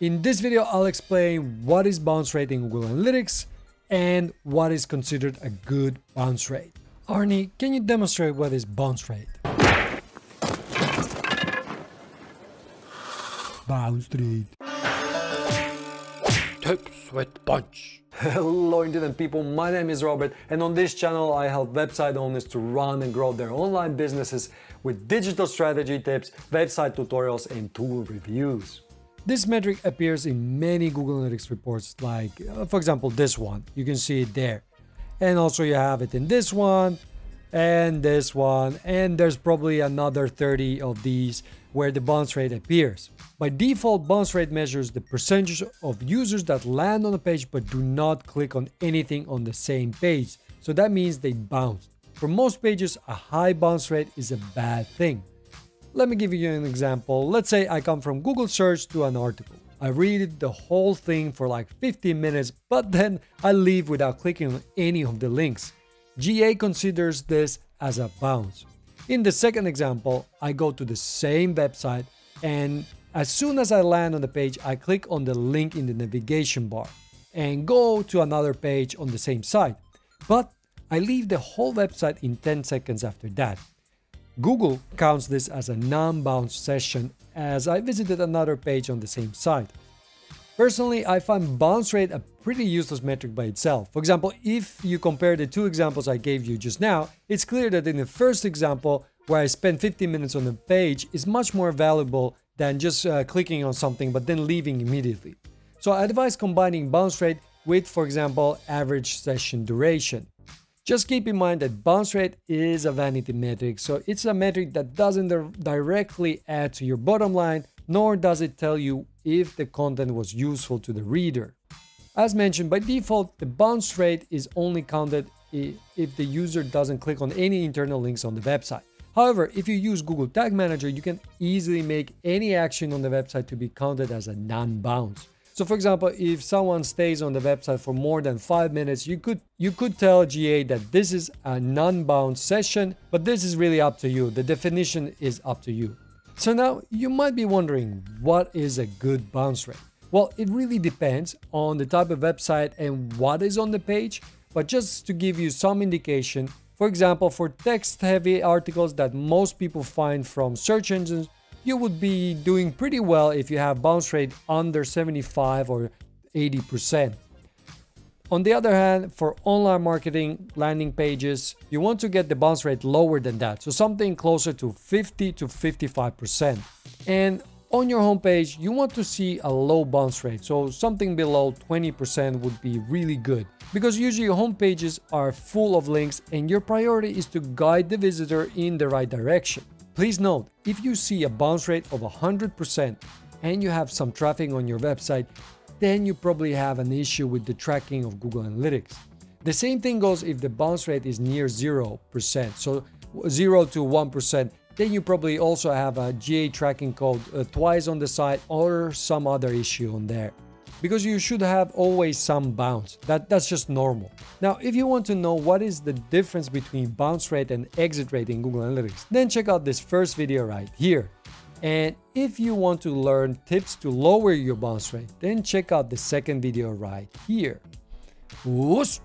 In this video, I'll explain what is bounce rate in Google Analytics and what is considered a good bounce rate. Arnie, can you demonstrate what is bounce rate? Bounce rate. Tips with Punch. Hello internet people, my name is Robert, and on this channel I help website owners to run and grow their online businesses with digital strategy tips, website tutorials and tool reviews. This metric appears in many Google Analytics reports, like for example this one, you can see it there. And also you have it in this one, and there's probably another 30 of these where the bounce rate appears. By default, bounce rate measures the percentage of users that land on a page but do not click on anything on the same page. So that means they bounced. For most pages, a high bounce rate is a bad thing. Let me give you an example. Let's say I come from Google search to an article. I read the whole thing for like 15 minutes, but then I leave without clicking on any of the links. GA considers this as a bounce. In the second example, I go to the same website and as soon as I land on the page, I click on the link in the navigation bar and go to another page on the same site. But I leave the whole website in 10 seconds after that. Google counts this as a non-bounce session as I visited another page on the same site. Personally, I find bounce rate a pretty useless metric by itself. For example, if you compare the two examples I gave you just now, it's clear that in the first example, where I spend 15 minutes on the page, is much more valuable than just clicking on something but then leaving immediately. So I advise combining bounce rate with, for example, average session duration. Just keep in mind that bounce rate is a vanity metric, so it's a metric that doesn't directly add to your bottom line, nor does it tell you if the content was useful to the reader. As mentioned, by default, the bounce rate is only counted if the user doesn't click on any internal links on the website. However, if you use Google Tag Manager, you can easily make any action on the website to be counted as a non-bounce. So for example, if someone stays on the website for more than 5 minutes, you could tell GA that this is a non-bounce session, but this is really up to you. The definition is up to you. So now you might be wondering, what is a good bounce rate? Well, it really depends on the type of website and what is on the page, but just to give you some indication, for example, for text-heavy articles that most people find from search engines, you would be doing pretty well if you have bounce rate under 75 or 80%. On the other hand, for online marketing landing pages, you want to get the bounce rate lower than that, so something closer to 50 to 55%. And on your homepage, you want to see a low bounce rate, so something below 20% would be really good, because usually homepages are full of links and your priority is to guide the visitor in the right direction. Please note, if you see a bounce rate of 100% and you have some traffic on your website, then you probably have an issue with the tracking of Google Analytics. The same thing goes if the bounce rate is near 0%, so 0 to 1%, then you probably also have a GA tracking code twice on the site or some other issue on there. Because you should have always some bounce, that's just normal. Now, if you want to know what is the difference between bounce rate and exit rate in Google Analytics, then check out this first video right here. And if you want to learn tips to lower your bounce rate, then check out the second video right here. Whoosh!